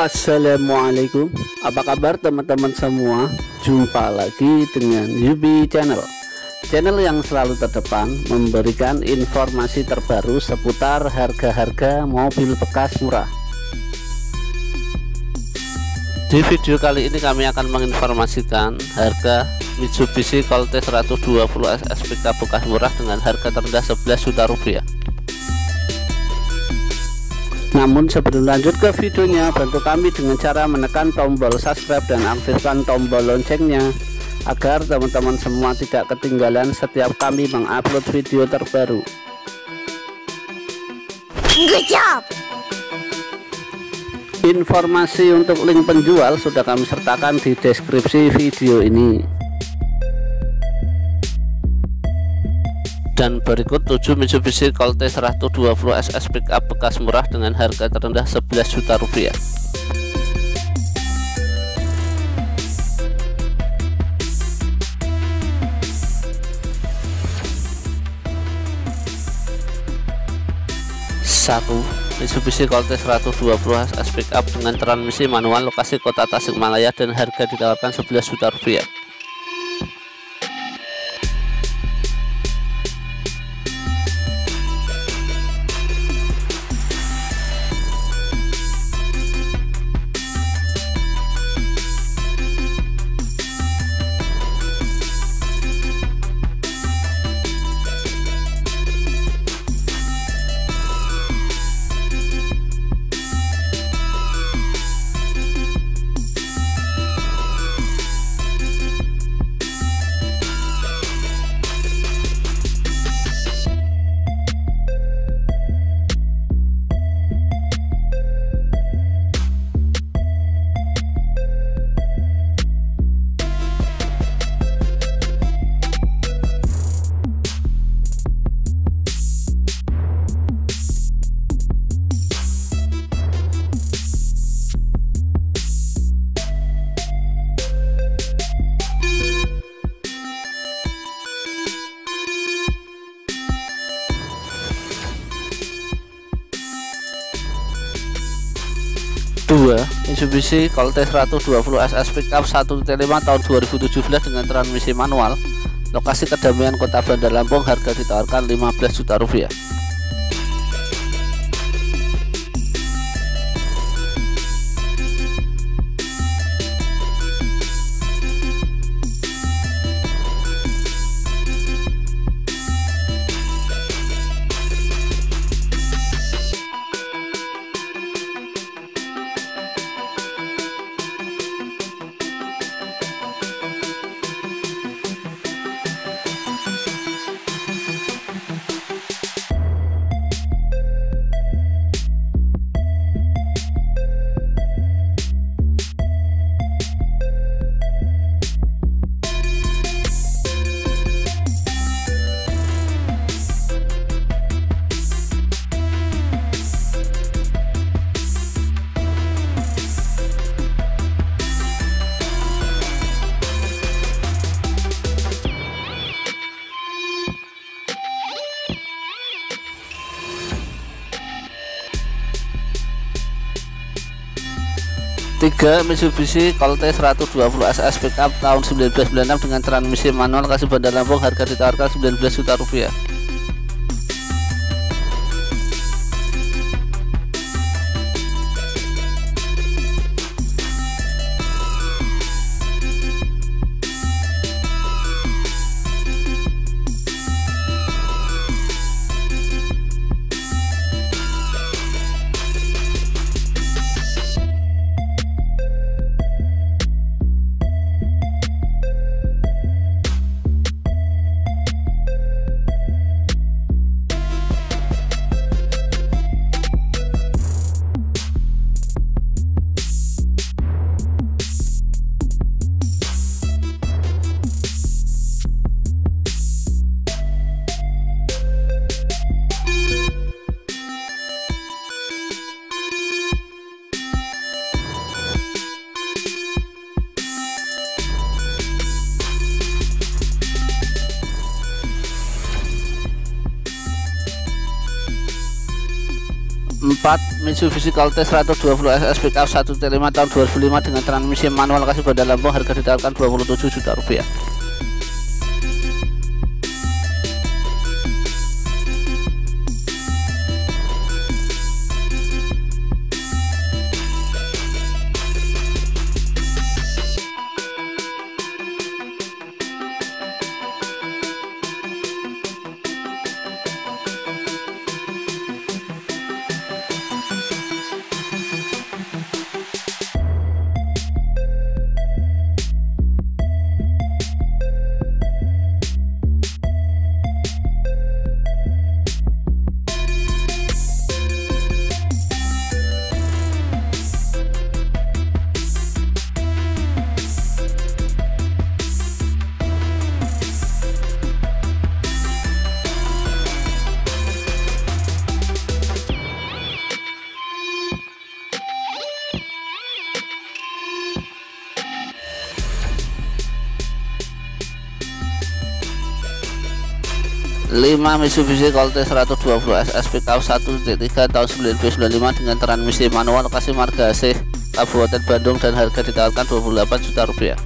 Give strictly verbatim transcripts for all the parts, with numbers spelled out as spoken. Assalamualaikum, apa kabar teman-teman semua? Jumpa lagi dengan Yubi Channel, channel yang selalu terdepan memberikan informasi terbaru seputar harga-harga mobil bekas murah. Di video kali ini kami akan menginformasikan harga Mitsubishi Colt T seratus dua puluh S S pickup bekas murah dengan harga terendah sebelas juta rupiah. Namun sebelum lanjut ke videonya, bantu kami dengan cara menekan tombol subscribe dan aktifkan tombol loncengnya agar teman-teman semua tidak ketinggalan setiap kami mengupload video terbaru. Good job. Informasi untuk link penjual sudah kami sertakan di deskripsi video ini. Dan berikut tujuh Mitsubishi Colt T seratus dua puluh S S pickup bekas murah dengan harga terendah sebelas juta rupiah. satu. Mitsubishi Colt T seratus dua puluh S S pickup dengan transmisi manual lokasi kota Tasikmalaya dan harga ditawarkan sebelas juta rupiah. dua. Mitsubishi Colt T seratus dua puluh S S pickup satu koma lima tahun dua ribu tujuh belas dengan transmisi manual, lokasi Kedamaian Kota Bandar Lampung, harga ditawarkan lima belas juta rupiah. tiga. Mitsubishi Colt T seratus dua puluh S S pickup tahun seribu sembilan ratus sembilan puluh enam dengan transmisi manual kasih Bandar Lampung, harga ditawarkan sembilan belas juta rupiah. empat Mitsubishi Colt T seratus dua puluh S S pickup satu T lima tahun dua ribu lima dengan transmisi manual kasih bandar Lampung, harga ditawarkan dua puluh tujuh juta rupiah. lima Mitsubishi Colt T seratus dua puluh S S pickup satu T tiga tahun seribu sembilan ratus sembilan puluh lima dengan transmisi manual kasih marga A C Kabupaten Bandung dan harga ditawarkan dua puluh delapan juta rupiah.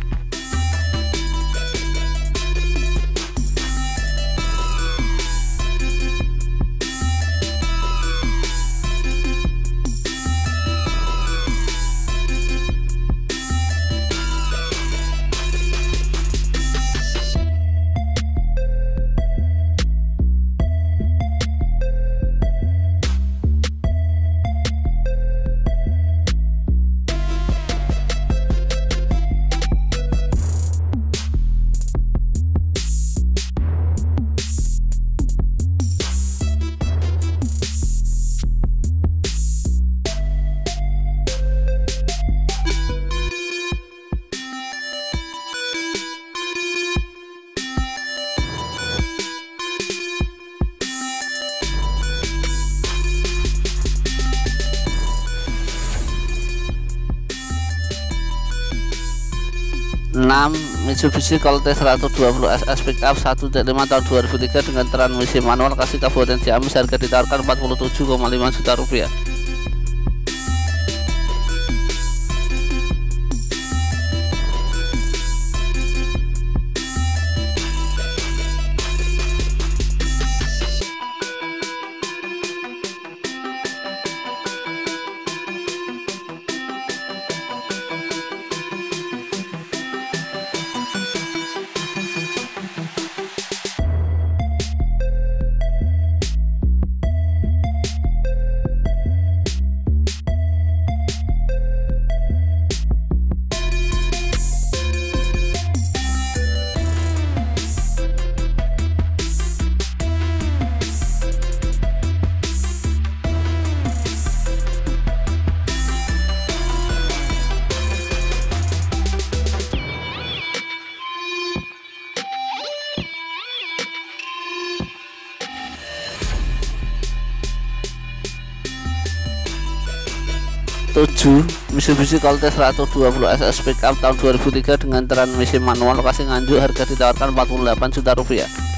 enam Mitsubishi Colt T seratus dua puluh S S pickup satu T lima tahun dua ribu tiga dengan transmisi manual kasih Kabupaten Ciamis, harga ditawarkan empat puluh tujuh koma lima juta rupiah. tujuh Mitsubishi Colt T seratus dua puluh S S pickup tahun dua ribu tiga dengan transmisi manual lokasi Nganjuk, harga ditawarkan empat puluh delapan juta rupiah.